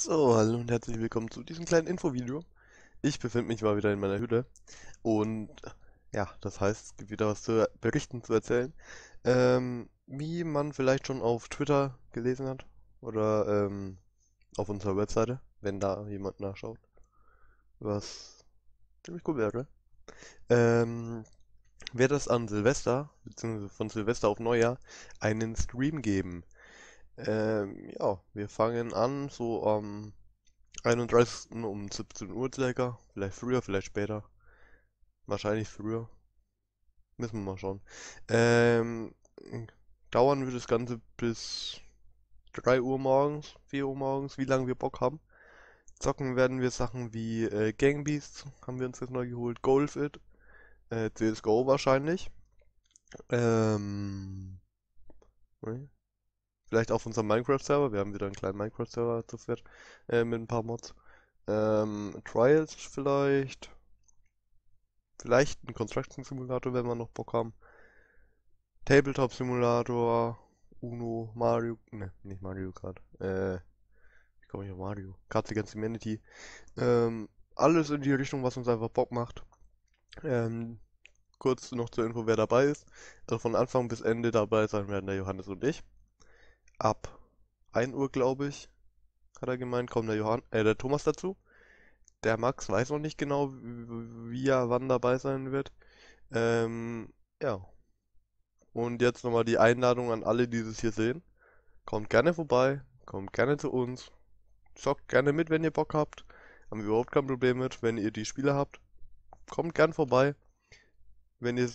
So, hallo und herzlich willkommen zu diesem kleinen Infovideo. Ich befinde mich mal wieder in meiner Hütte und ja, das heißt, es gibt wieder was zu berichten, zu erzählen. Wie man vielleicht schon auf Twitter gelesen hat oder auf unserer Webseite, wenn da jemand nachschaut, was ziemlich cool wäre. Wird es an Silvester, beziehungsweise von Silvester auf Neujahr, einen Stream geben. Ja, wir fangen an, so am 31. um 17 Uhr circa. Vielleicht früher, vielleicht später. Wahrscheinlich früher. Müssen wir mal schauen. Dauern wird das Ganze bis 3 Uhr morgens, 4 Uhr morgens, wie lange wir Bock haben. Zocken werden wir Sachen wie GangBeasts, haben wir uns jetzt neu geholt, Golf It, CSGO wahrscheinlich. Vielleicht auf unserem Minecraft-Server, wir haben wieder einen kleinen Minecraft-Server zu viert, mit ein paar Mods. Trials vielleicht. Vielleicht ein Construction-Simulator, wenn wir noch Bock haben. Tabletop-Simulator, Uno, Mario, ne, nicht Mario Kart. Ich komme nicht auf Mario. Cards Against Humanity. Alles in die Richtung, was uns einfach Bock macht. Kurz noch zur Info, wer dabei ist. Also von Anfang bis Ende dabei sein werden der Johannes und ich. Ab 1 Uhr, glaube ich, hat er gemeint, kommt der Thomas dazu. Der Max weiß noch nicht genau, wie er wann dabei sein wird. Ja. Und jetzt nochmal die Einladung an alle, die das hier sehen. Kommt gerne vorbei, kommt gerne zu uns. Zockt gerne mit, wenn ihr Bock habt. Haben wir überhaupt kein Problem mit, wenn ihr die Spiele habt. Kommt gern vorbei. Wenn ihr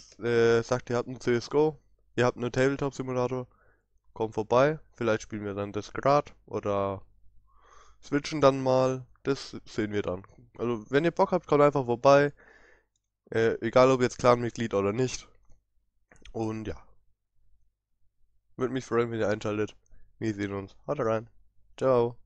sagt, ihr habt einen CSGO, ihr habt einen Tabletop-Simulator, kommt vorbei, vielleicht spielen wir dann das grad oder switchen dann mal, das sehen wir dann. Also wenn ihr Bock habt, kommt einfach vorbei, egal ob jetzt Clan-Mitglied oder nicht. Und ja, würde mich freuen, wenn ihr einschaltet. Wir sehen uns, haut rein, ciao.